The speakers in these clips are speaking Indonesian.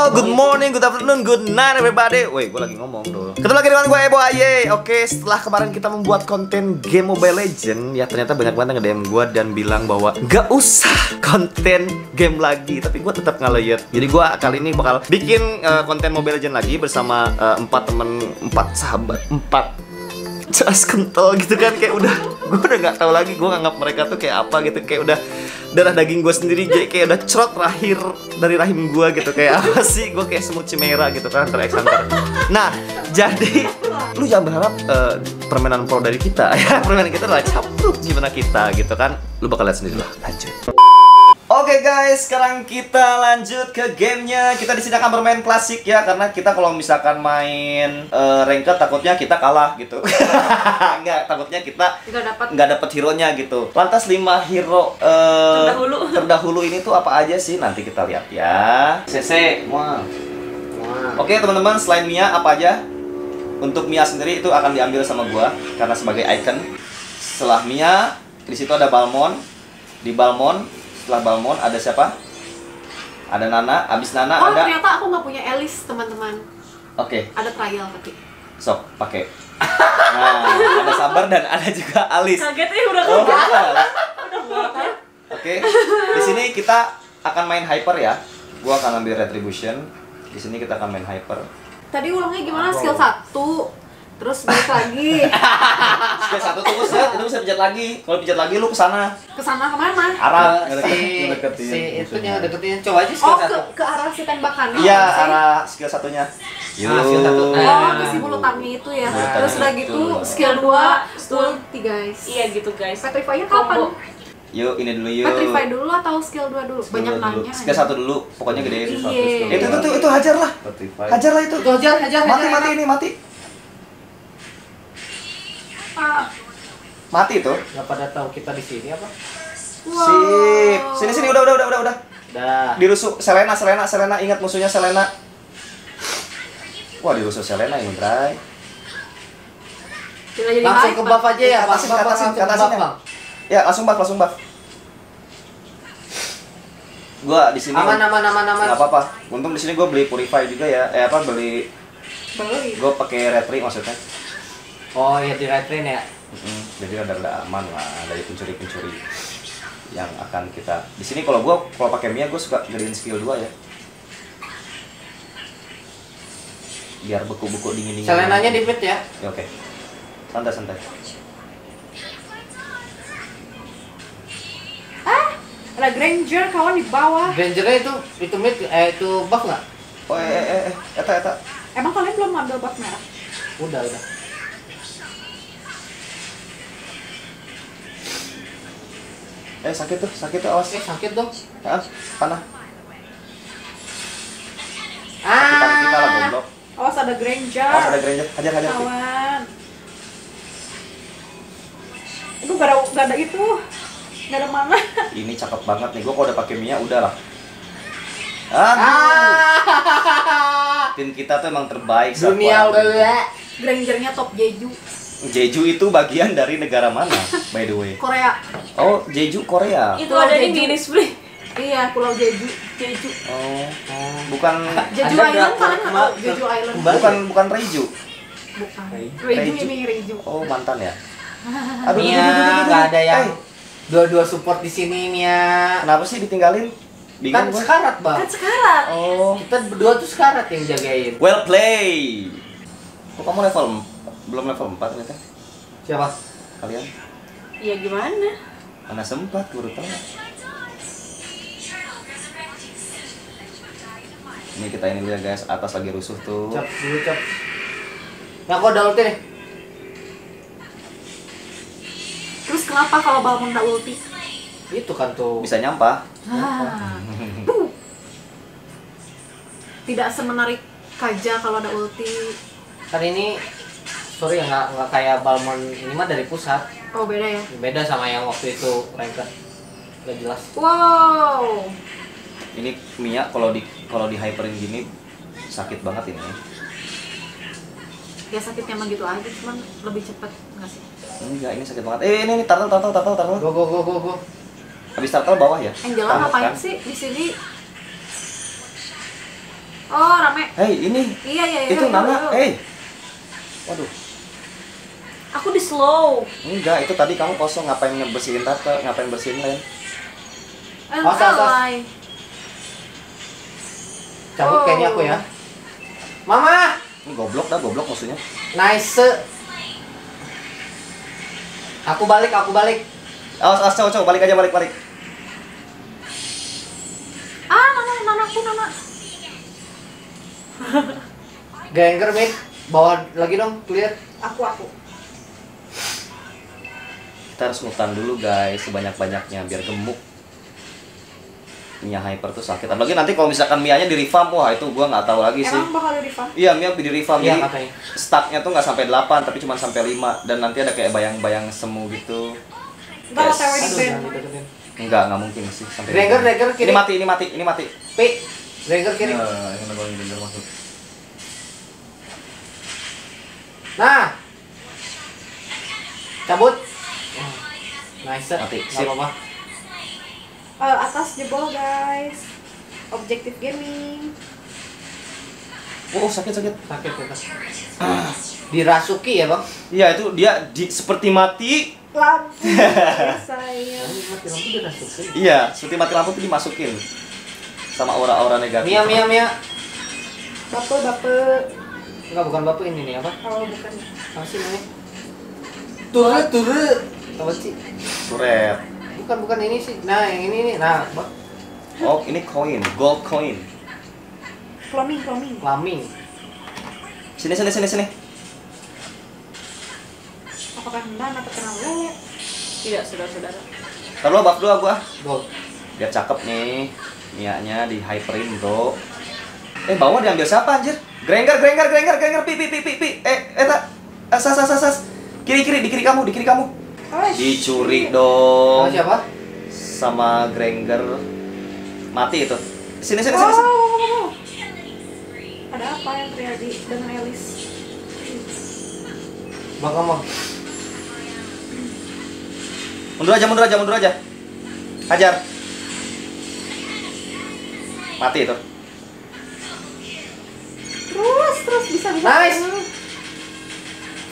Halo, good morning, good afternoon, good night everybody. Woi, gue lagi ngomong dulu. Ketemu lagi dengan gue Ebho Ayey. Oke, setelah kemarin kita membuat konten game Mobile Legends, ya ternyata banyak banget yang nge-DM gue dan bilang bahwa gak usah konten game lagi. Tapi gue tetap ngeliat. Jadi gue kali ini bakal bikin konten Mobile Legends lagi bersama 4 sahabat jelas kental gitu kan, kayak udah gue udah nggak tahu lagi gue nganggap mereka tuh kayak apa gitu, kayak udah darah daging gue sendiri, kayak udah cerot lahir dari rahim gue gitu, kayak apa sih gue, kayak semut cimera gitu kan, terexanter. Nah jadi lu jangan berharap permainan pro dari kita ya, permainan kita adalah capruk gimana kita gitu kan, lu bakal lihat sendiri lah. Lanjut. Oke guys, sekarang kita lanjut ke gamenya. Kita disini akan bermain klasik ya, karena kita kalau misalkan main ranked takutnya kita kalah gitu. Enggak, takutnya kita nggak dapat hero-nya gitu. Lantas 5 hero terdahulu ini tuh apa aja sih? Nanti kita lihat ya. CC, wow. Oke teman-teman, selain Mia apa aja? Untuk Mia sendiri itu akan diambil sama gua karena sebagai icon. Setelah Mia, di situ ada Balmond. Di Balmond, setelah Balmond ada siapa? Ada Nana, abis Nana ada... Oh ternyata aku nggak punya Eliz teman-teman. Oke. Ada trial tapi. Sok, pakai. Nah, ada sabar dan ada juga Alice. Kagetnya udah keluar. Udah keluar. Oke, di sini kita akan main hyper ya. Gua akan ambil retribution. Di sini kita akan main hyper. Tadi ulangnya gimana? Skill 1. Terus balik lagi. Skill 1 tuh set, itu bisa pijat lagi. Kalau pijat lagi lu kesana. Kesana kemana? Arah si itu yang deketin. Coba aja skill 1. Oh ke arah si tembakan. Iya arah skill 1-nya. Skill 1. Oh ke si bulu tangnya itu ya. Terus udah gitu skill 2 ulti guys. Iya gitu guys. Petrify-nya kapan? Yuk ini dulu yuk. Petrify dulu atau skill 2 dulu? Banyak nanya. Skill 1 dulu, pokoknya gedein. Itu hajar lah. Hajar lah itu. Hajar. Mati ini mati. Mati tuh. Nggak pada tahu kita di sini apa? Wow. Sip. Sini udah. Dah. Dirusuk Selena, ingat musuhnya Selena. Wah, dirusuk Selena ini, Bray. Langsung ke buff aja ya, langsung ke buff. Ya, langsung buff. Gua di sini aman. Enggak apa-apa. Untung di sini gua beli purify juga ya. Gua pakai retry maksudnya. Oh ya, di retrain ya? Jadi ada aman lah dari pencuri-pencuri yang akan kita di sini. Kalau gua pakai Mia, gua suka gedein skill 2 ya, biar beku-beku dingin-dingin. Selenanya di fit ya? Ya oke. Santai. Ada Granger kawan di bawah. Grangernya itu mid itu buff nggak? Oh eta. Emang kalian belum ambil buff merah? Udah. Sakit tuh, awas. Sakit dong. Awas, panah. Kita lah goblok. Awas ada Granger. Hajar. Kawan. Aduh, gak ada itu. Gak ada mana. Ini cakep banget nih, gua kalau udah pakai Mia udah lah. Tim kita tuh emang terbaik. Dunia udah. Grangernya top Jeju. Jeju itu bagian dari negara mana, by the way? Korea. Oh, Jeju Korea. Itu ada di display. Iya, Pulau Jeju. Oh. Bukan Jeju Island kan? Jeju Island. Bukan Reju. Bukan. Reju ini Reju. Oh, mantan ya. Aduh, Mia enggak ada yang dua-dua support di sini, Mia. Kenapa sih ditinggalin? Kan sekarat, Bang. Oh, kita berdua tuh sekarat yang jagain. Well play. Kok kamu belum level 4 ternyata. Siapa? Kalian? Iya gimana? Mana sempat guru tahu. Ini kita ini dulu ya guys, atas lagi rusuh tuh. Cap dulu. Nah, kok ada ulti nih? Terus kenapa kalau Balmond enggak ulti? Itu kan tuh bisa nyampah. Tidak semenarik Kaja kalau ada ulti. Hari ini sorry ya, nggak kayak Balmond ini mah dari pusat. Oh beda ya? Beda sama yang waktu itu ranked. Gak jelas. Wow. Ini Mia kalau di hyperin gini sakit banget ini. Ya sakitnya emang gitu aja, cuman lebih cepet nggak sih? Enggak, ini sakit banget. Ini turtle. Go. Habis turtle bawah ya? Angela ngapain sih di sini? Oh, rame. Hei, ini. Iya, iya, iya. Itu iya, Nana. Hei. Waduh. Aku di slow. Enggak, itu tadi kamu kosong. Ngapain ngebersihin tata? Ngapain bersihin lane? Masa-masa. Cabut kayaknya aku ya. Mama! Ini goblok dah, goblok maksudnya. Nice. Aku balik, aku balik. Awas, awas, cowok, balik aja, balik, balik. Ah, Nana aku, Nana. Granger, mate. Bawa lagi dong, clear. Aku. Kita harus mutan dulu, guys, sebanyak-banyaknya biar gemuk. Mia hyper tuh sakit. Apalagi nanti kalau misalkan Mia-nya di revamp, wah itu gua nggak tahu lagi sih. Emang bakal di revamp? Iya, Mia di revamp. Iya, jadi stacknya tuh nggak sampai 8, tapi cuma sampai 5. Dan nanti ada kayak bayang-bayang semu gitu. Yes. Enggak mungkin sih. Ranger kiri. Ini mati. P. Ranger kiri. Nah. Cabut. Nice. Mati. Gak apa-apa. Atas jebol, guys. Objektif gaming. Oh, sakit atas. Dirasuki ya, Bang? Iya, itu dia seperti mati lampu. Saya. Iya, seperti mati lampu itu dimasukin sama aura-aura negatif. Mia. Bape. Enggak, bukan bape ini nih, apa? Oh, bukan. Apa sih namanya? Ture. Apa sih? Suret. Bukan ini sih. Nah, yang ini nih. Nah, Bang. Oh, ini koin, gold coin. Flaming. Sini. Apakah Nana atau Nana? Tidak, saudara-saudara. Entar lo buff dulu gua. Gold. Biar cakep nih. Mia-nya di hyperin, Bro. Bawa diambil siapa anjir? Granger. Pi. Sas. Di kiri kamu. Dicuri dong. Sama siapa? Sama Granger. Mati itu. Sini. Ada apa yang terjadi dengan Alice? Bang, kamu. Mundur aja. Hajar. Mati itu. Terus bisa. Nice.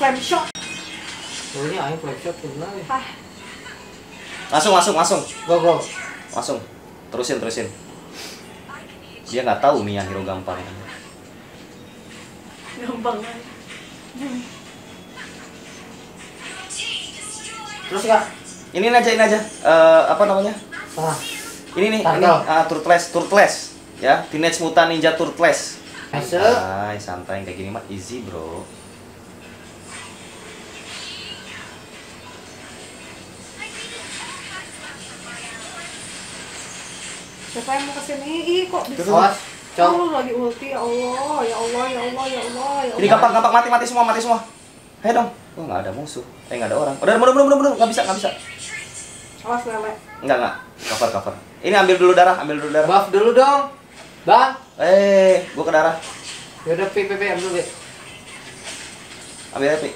Flame shot. Soalnya aing flashback benar ya. Langsung. Go. Langsung. Terusin. Dia nggak tahu Mia hero gampang. Gampang aja. Terus enggak? Ini aja. Apa namanya? Ini nih. Turtles. Ya, Teenage Mutant Ninja Turtles. Santai kayak gini mah easy, Bro. Siapa yang mau kesini? Ih, kok bisa? Oh, lagi ulti, ya Allah. Ini gampang, mati semua. Hei dong. Oh, nggak ada musuh. Nggak ada orang. Udah, mundur. Nggak bisa. Awas, lele. Enggak. Cover. Ini ambil dulu darah. Buff dulu dong, Bang. Gua ke darah. Yaudah, Pi, ambil. Ambil ya, Pi.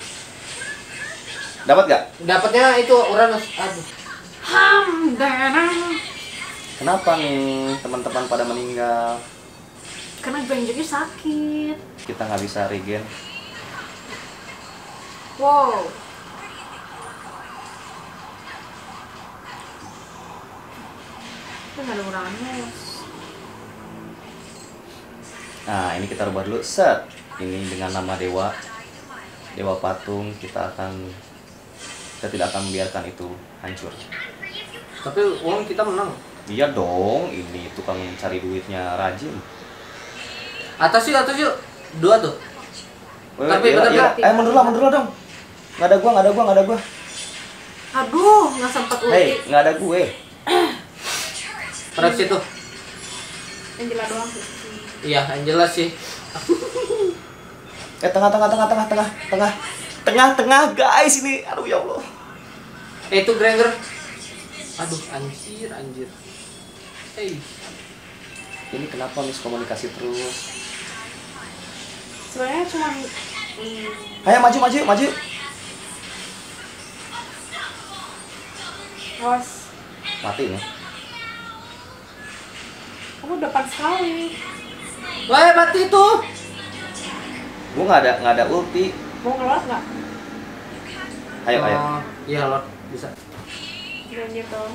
Dapat nggak? Dapatnya itu Uranus. Aduh. Hamdanah. Kenapa nih teman-teman pada meninggal? Karena Grangernya sakit. Kita nggak bisa regen. Wow. Itu nggak ada orangnya. Nah, ini kita rubah dulu. Set. Ini dengan nama dewa. Dewa patung. Kita tidak akan membiarkan itu hancur. Tapi uang kita menang. Iya dong, ini tukang yang cari duitnya rajin. Atas yuk, 2 tuh. Tapi bener nggak? Mundur lah dong. Nggak ada gua. Aduh, nggak sempat ulti. Nggak ada gue. Terus itu. Angela doang. Iya, Angela sih. Tengah, guys ini. Aduh ya Allah. Itu Granger. Aduh, anjir. Ini kenapa miskomunikasi terus? Sebenarnya cuma ayo maju. Awas. Mati nih. Kamu depan sekali. Wah, mati itu. Gua nggak ada ulti. Mau ngelos nggak? Ayo, ayo. Iya lo bisa. Granger dong.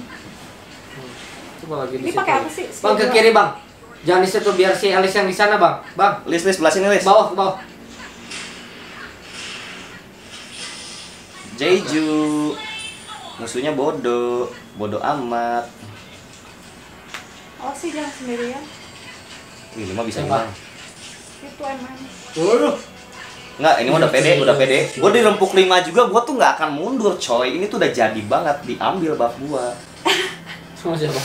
Coba lagi. Ini pakai apa sih? Bang ke kiri bang. Jangan di situ biar si Alice yang di sana bang. Bang. Liz belah sini Liz. Bawah, bawah. Jeju. Musuhnya bodoh, bodoh amat. Oh sih jangan sendirian. Ih, ini mah bisa hilang. Itu emang. Waduh. Enggak, ini mah udah pede, udah pede. Gua di rempuk 5 juga gua tuh nggak akan mundur, coy. Ini tuh udah jadi banget diambil bab gua. Sama siapa?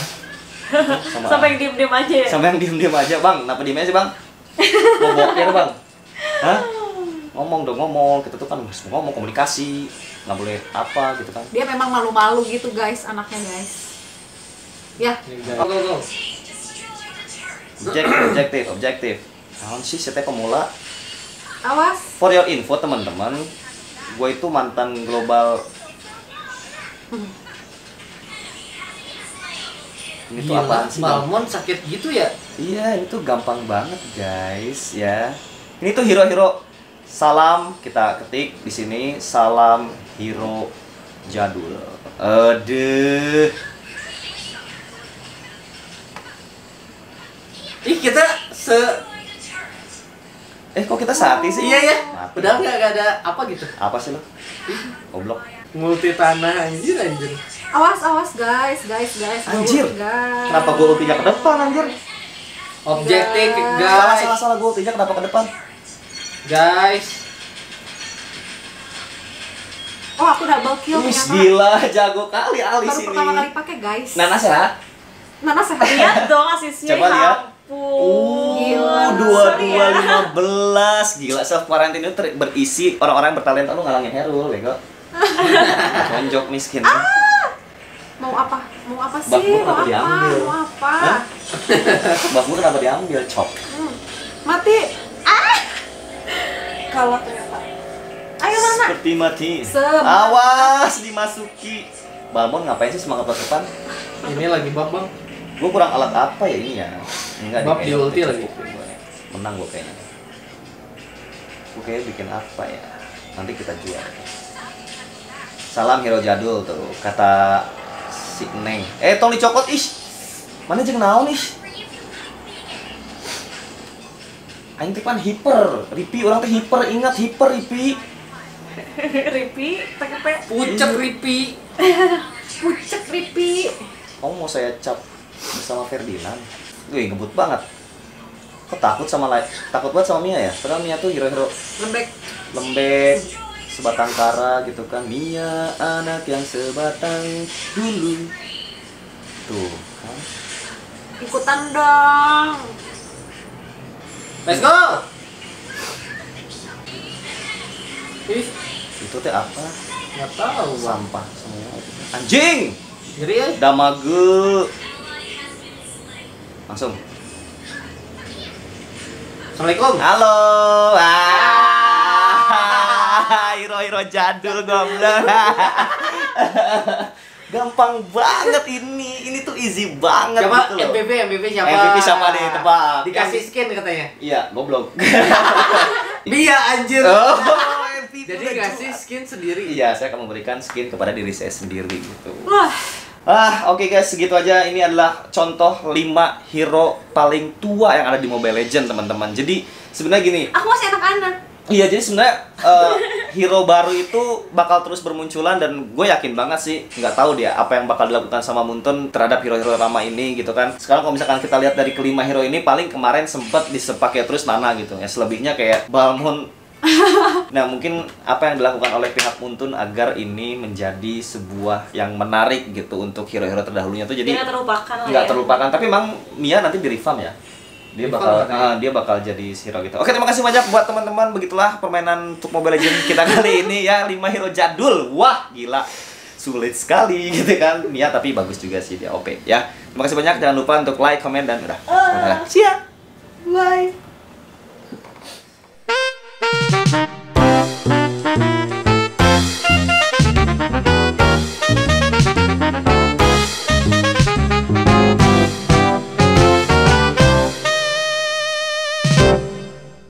Sama yang diem-diem aja ya? Sama yang diem-diem aja, Bang. Kenapa diem aja, Bang? Mau bokir, Bang. Hah? Ngomong dong, ngomong. Kita tuh kan harus ngomong, komunikasi. Nggak boleh apa gitu kan. Dia memang malu-malu gitu, guys, anaknya, guys. Ya. Go, go, go. Objektif, objektif, objektif. Tahun sih, setnya pemula. Awas. For your info, teman-teman, gue itu mantan global. Ini tuh apa? Balmond sakit gitu ya? Iya, itu gampang banget, guys, ya. Ini tuh hero-hero. Salam, kita ketik di sini. Salam hero jadul. Aduh. Ih, kita se... kok kita sehati sih? Iya, ya. Padahal nggak ada apa gitu. Apa sih lo? Goblok. Multi tanah, anjir, anjir. Awas, awas, guys, guys, guys. Anjir, guys. Kenapa gue ultinya ke depan, anjir? Objektif, guys. Salah, salah, salah, gue ultinya kenapa ke depan? Guys. Oh, aku double kill. Ush, gila, jago kali Alice ini. Baru pertama kali pakai, guys. Nana sehat? Nana sehat. Lihat dong asisnya. Coba lihat. Gila, 22-15. Gila, self quarantine itu berisi orang-orang bertalenta. Lu ngalangin Herul, bego. Konjok miskin. Mau apa? Mau apa sih? Mau apa? Mau apa? Bak gua kenapa diambil, cok? Mati. Kalah ternyata. Ayo Nana. Seperti mati. Awas dimasuki. Balmond ngapain sih semangat depan? Ini lagi bab, Bang. Gue kurang alat apa ya ini ya? Enggak, bab di ulti lagi. Menang gue kayaknya. Gue kayaknya bikin apa ya? Nanti kita jual. Salam hero jadul tuh, kata si Neng. Eh, tong dicokot, ish. Mana jeng naon, ish? Aing teh pan hiper. Ripi, orang teh hiper. Ingat, hiper, Ripi. Ripi, TKP. Pucet, Ripi. Pucet, Ripi. Kamu mau saya cap bersama Ferdinand. Wih, ngebut banget. Kok takut sama Light? Takut banget sama Mia ya? Padahal Mia tuh hero-hero lembek. Lembek, sebatang kara gitu kan. Mia anak yang sebatang dulu. Tuh kan. Ikutan dong. Let's go. Ih, itu teh apa? Enggak tahu, sampah semua. Anjing. Serius? Damage. Langsung. Assalamualaikum. Halo. Hero-hero jadul goblok. Gampang banget ini. Ini tuh easy banget gitu loh. MBB siapa? MBB siapa deh, tebak. Dikasih skin katanya. Iya, goblok. Mia anjir. Jadi ngasih skin sendiri. Iya, saya akan memberikan skin kepada diri saya sendiri gitu. Oke guys, segitu aja. Ini adalah contoh 5 hero paling tua yang ada di Mobile Legends, teman-teman. Jadi sebenarnya gini, aku masih anak-anak. Iya, jadi sebenarnya hero baru itu bakal terus bermunculan, dan gue yakin banget sih, nggak tahu dia apa yang bakal dilakukan sama Moonton terhadap hero-hero lama ini gitu kan. Sekarang kalau misalkan kita lihat dari kelima hero ini, paling kemarin sempat disepakai terus Nana gitu ya, selebihnya kayak Balmond. Nah, mungkin apa yang dilakukan oleh pihak Moonton agar ini menjadi sebuah yang menarik gitu untuk hero-hero terdahulunya tuh, jadi nggak terlupakan, terlupakan. Tapi memang Mia nanti di-revamp ya, dia bakal jadi hero gitu. Oke, terima kasih banyak buat teman-teman. Begitulah permainan untuk Mobile Legends kita kali ini ya, 5 hero jadul. Wah, gila. Sulit sekali gitu kan. Mia tapi bagus juga sih, dia OP ya. Terima kasih banyak, jangan lupa untuk like, comment, dan udah. See ya. Bye.